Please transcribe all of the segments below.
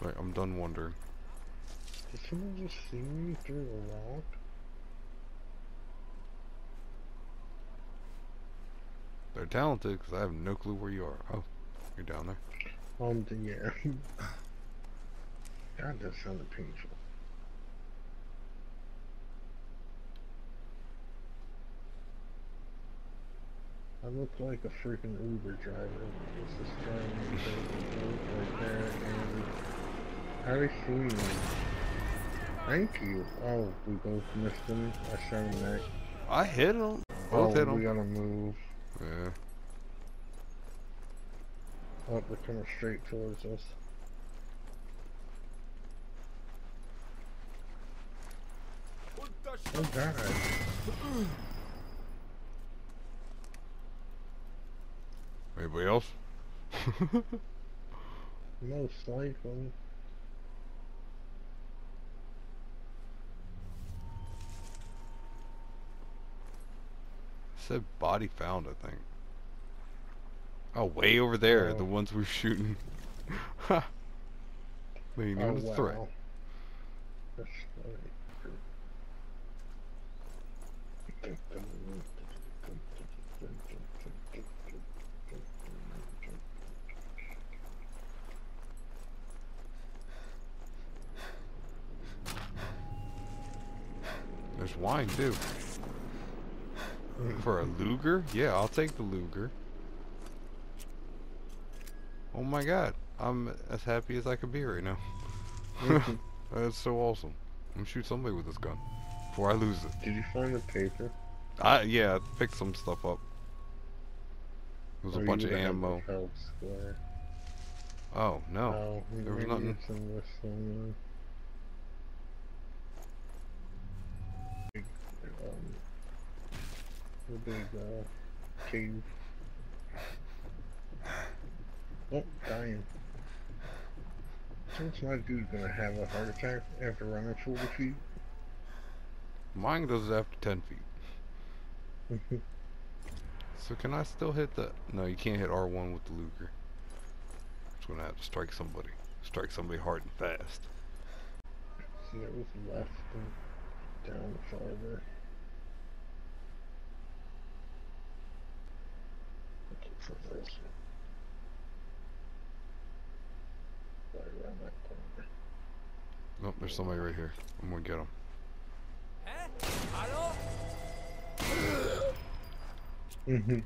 Right, I'm done wandering. Did someone just see me through the rock? They're talented because I have no clue where you are. Oh, you're down there. Yeah. God, that sounded painful. I look like a freaking Uber driver. It's this guy right there, and how do you see me? Thank you. Oh, we both missed him. I shot him back. I hit him. Both hit him. We gotta move. Yeah. Oh, they're coming straight towards us. Oh god. Anybody else? Most likely. Said body found, I think. Oh, way over there, oh. The ones we're shooting. Ha! Leaning on the threat. That's funny. There's wine too. For a Luger? Yeah, I'll take the Luger. Oh my god, I'm as happy as I could be right now. That's so awesome. I'm gonna shoot somebody with this gun before I lose it. Did you find the paper? Yeah, I picked some stuff up. There was a bunch of ammo. Oh no, there was nothing. The big cave. Oh, dying. Since my dude's gonna have a heart attack after running 40 feet. Mine goes after 10 feet. So can I still hit the... No, you can't hit R1 with the Luger. It's gonna have to strike somebody. Strike somebody hard and fast. See, it was left and down farther. Nope, there's somebody right here. I'm gonna get him.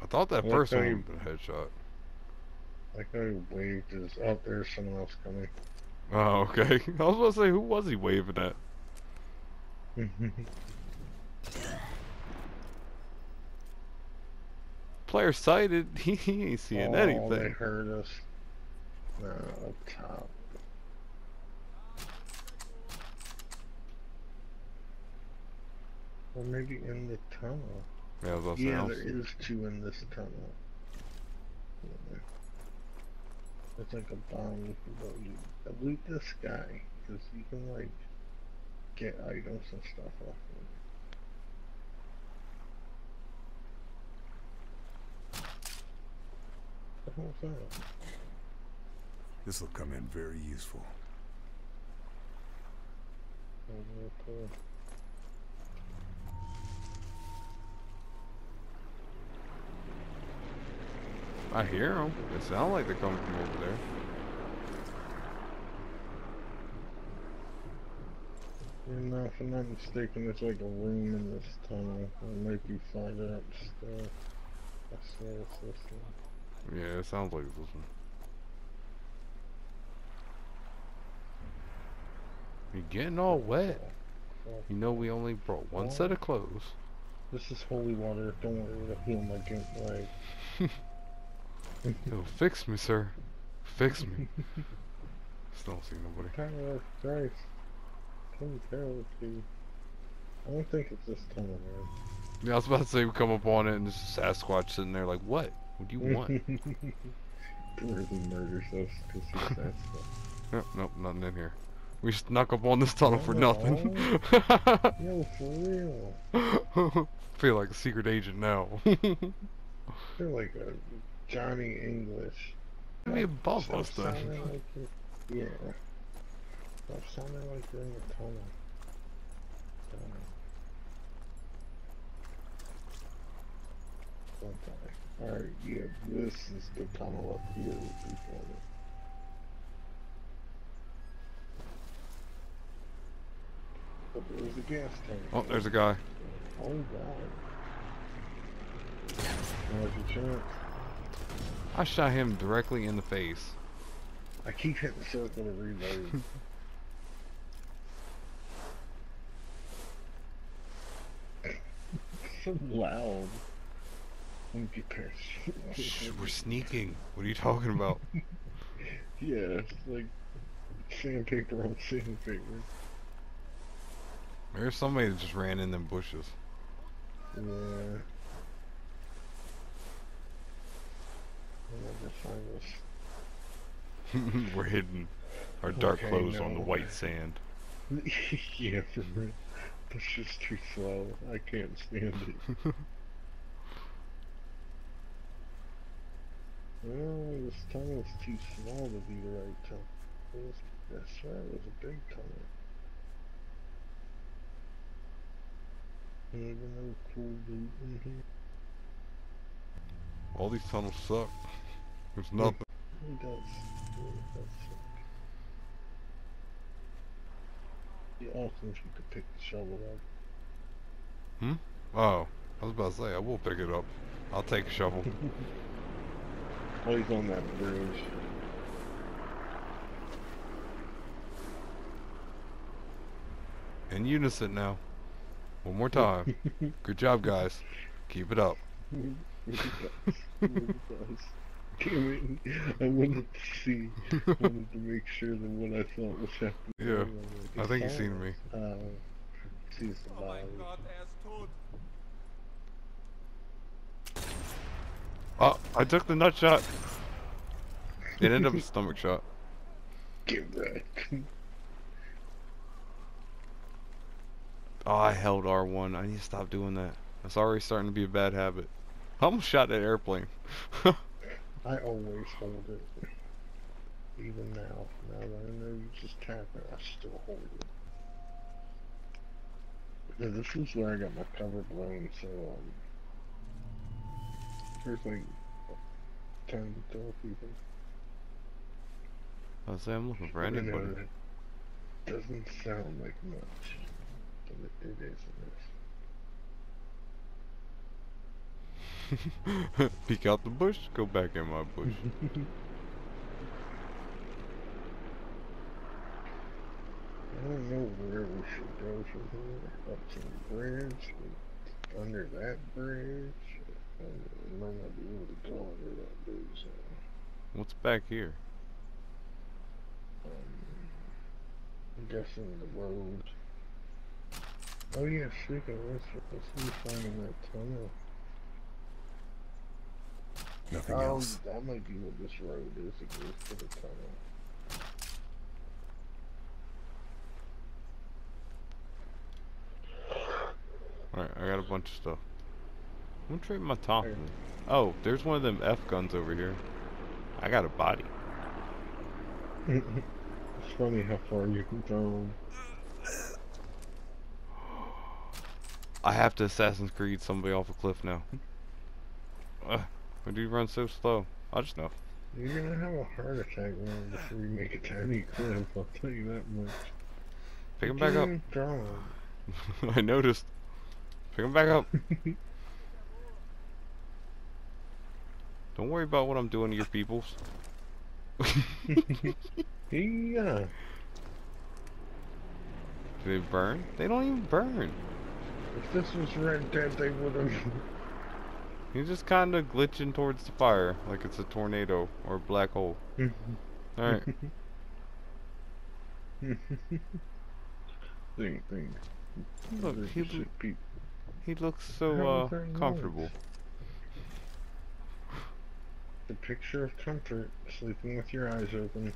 I thought that first one would have been a headshot. Like how he waved his... Oh, there's someone else coming. Oh, okay. I was about to say, who was he waving at? Player sighted, he ain't seeing anything. They heard us. No, up top. Or maybe in the tunnel. Yeah, there is two in this tunnel. Yeah. It's like a bomb you can go use. Loot this guy, because you can like get items and stuff off him. This will come in very useful. I hear them. It sounds like they're coming from over there. No, if I'm not mistaken, there's like a room in this tunnel. It might be farther upstairs. I swear it's this one. Yeah, it sounds like this one. You're getting all wet. You know we only brought one set of clothes. This is holy water. Don't worry, it'll heal my drink leg. It'll fix me, sir. Fix me. Still don't see nobody. Tyler, Christ. Come terrible, dude. I don't think it's this tunnel, man. Yeah, I was about to say we come up on it and there's a Sasquatch sitting there like, what? What do you want? Really murders us because he's that stuff. Nope, nothing in here. We snuck up on this tunnel for nothing. Yo, for real. Feel like a secret agent now. Feel like a Johnny English. Be above us then. Like you're, yeah. Stop sounding like you're in the tunnel. Don't die. Alright, yeah, this is the tunnel up here with each other. But there's a gas tank. Oh, there's a guy. Oh, God. There's a chance. I shot him directly in the face. I keep hitting circle to reload. So loud. I'm prepared. We're sneaking. What are you talking about? Yeah, it's like sandpaper on sandpaper. There's somebody that just ran in them bushes. Yeah. I'll never find us. We're hidden. Our dark clothes on the white sand. Yeah, for real. That's just too slow. I can't stand it. Well, this tunnel's too small to be the right tunnel. That's right, it was a big tunnel. Even though cool loot in here. All these tunnels suck. There's nothing. It does. It does suck. Yeah, I don't think you could pick the shovel up. Hmm? Oh. I was about to say, I will pick it up. I'll take a shovel. Oh, he's on that bridge. In unison now. One more time. Good job, guys. Keep it up. Damn it. I wanted to see. I wanted to make sure that what I thought was happening. Yeah. I think you've seen me. She's alive. Oh, I took the nut shot. It ended up a stomach shot. Get back. Oh, I held R1. I need to stop doing that. That's already starting to be a bad habit. I almost shot that airplane. I always hold it. Even now. Now that I know you just tap it, I still hold it. Yeah, this is where I got my cover blown, so, there's like 10 to 12 people. I'll say I'm looking for anybody. It doesn't sound like much. It is. Peek out the bush, go back in my bush. I don't know where we should go from here. Up to the bridge, under that bridge. I might not be able to go under that bridge. So. What's back here? I'm guessing the road. Oh yeah, speaking of this, let's be finding that tunnel. Nothing else. That might be what this road is. It goes to the tunnel. Alright, I got a bunch of stuff. I'm gonna trade my top. Right. Oh, there's one of them F guns over here. I got a body. It's funny how far you can throw them. I have to Assassin's Creed somebody off a cliff now. Why do you run so slow? I just know. You're gonna have a heart attack man, before you make a tiny cliff, I'll tell you that much. Pick him back up. I noticed. Pick him back up. Don't worry about what I'm doing to your peoples. Yeah. Do they burn? They don't even burn. If this was Red Dead, they would've... He's just kinda glitching towards the fire, like it's a tornado, or a black hole. Alright. Look, he looks so, comfortable. The picture of comfort, sleeping with your eyes open,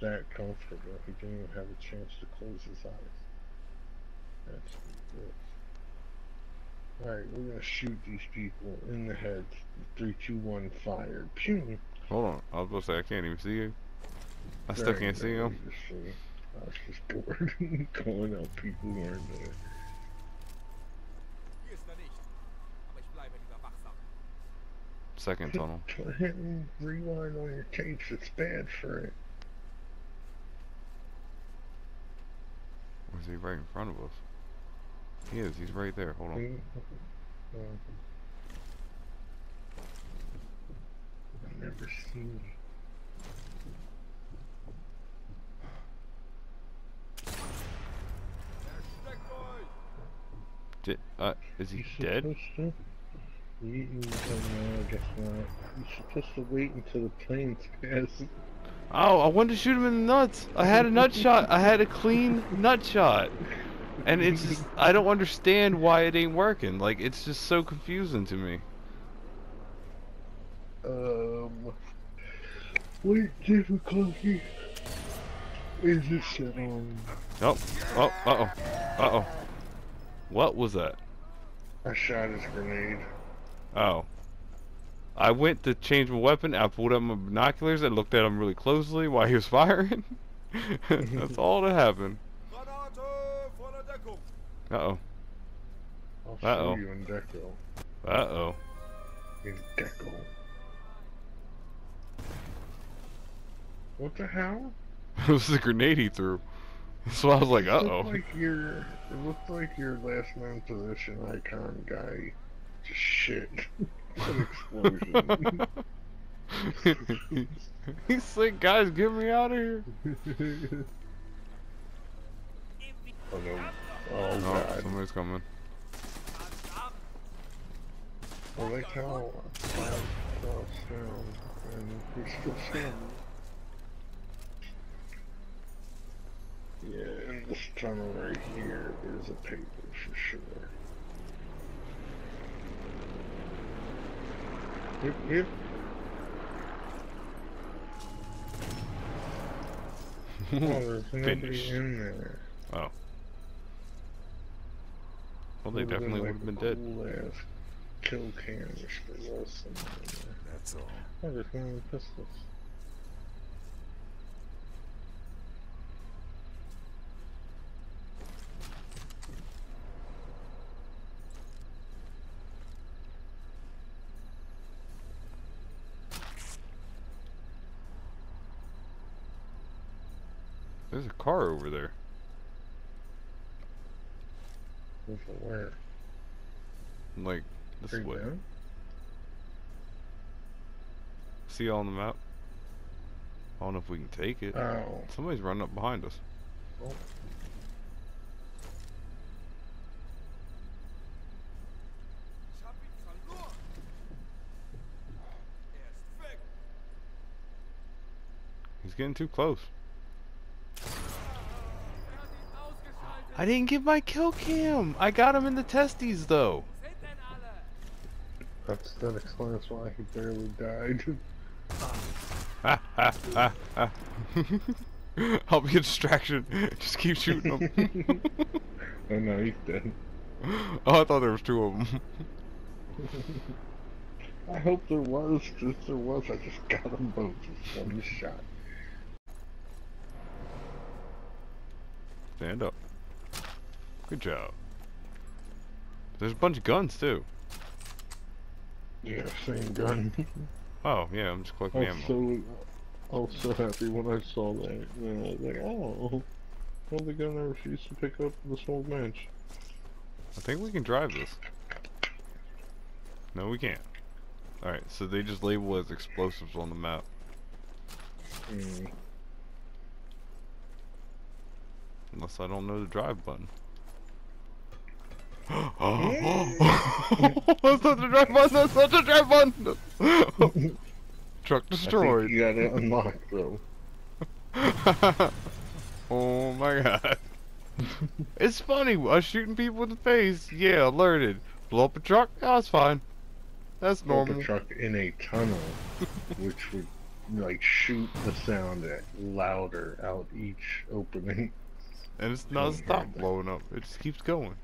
that comfortable. He didn't even have a chance to close his eyes. That's good. Alright, we're gonna shoot these people in the head. 3, 2, 1, fire. Pew! Hold on. I was supposed to say I can't even see you. I still can't see him. I was just bored calling out people who aren't there. Second tunnel. Rewind on your tapes, it's bad for it. Is he right in front of us? He is, he's right there, hold on. I've never seen him. Is he dead? I guess not. You're supposed to wait until the plane's passed. Oh, I wanted to shoot him in the nuts. I had a nut shot. I had a clean nut shot. And it's just, I don't understand why it ain't working. Like, it's just so confusing to me. What difficulty is this shit on? Oh, oh, uh-oh, uh-oh. What was that? I shot his grenade. Oh. I went to change my weapon, I pulled out my binoculars, I looked at him really closely while he was firing. That's all that happened. Uh-oh. Uh-oh. Uh-oh. What the hell? It was the grenade he threw. So I was like, uh-oh. It looked like your last known position icon guy. Just shit. An explosion. He's like, guys, get me out of here. Oh no. Oh god. Somebody's coming. I like how I drops down and we're still standing. Yeah, and this tunnel right here is a paper for sure. Yep, yep. Oh, there's nobody in there. Oh. Well, they definitely would have been dead. Kill cans for Wilson. That's all. Oh, there's no more pistols. There's a car over there. Where? Like, this way. See on the map? I don't know if we can take it. Oh. Somebody's running up behind us. Oh. He's getting too close. I didn't get my kill cam! I got him in the testes, though! That explains why he barely died. Ha ha ha ha. I'll be a distraction. Just keep shooting him. Oh no, he's dead. Oh, I thought there was two of them. I hope there was. If there was, I just got them both with one shot. Stand up. Good job. There's a bunch of guns too. Yeah, same gun. Oh yeah, I'm just collecting ammo. I was so happy when I saw that. And I was like, oh, well, the gun I refused to pick up this whole bench. I think we can drive this. No, we can't. All right, so they just label as explosives on the map. Unless I don't know the drive button. Oh, that's not the drive button, that's not the drive button! Truck destroyed. I think you got it unlocked, bro. Oh my god. It's funny, us shooting people in the face, yeah, alerted. Blow up a truck, that's fine. That's normal. Blow up a truck in a tunnel, which would, like, shoot the sound at louder out each opening. And it's not stop blowing up, it just keeps going.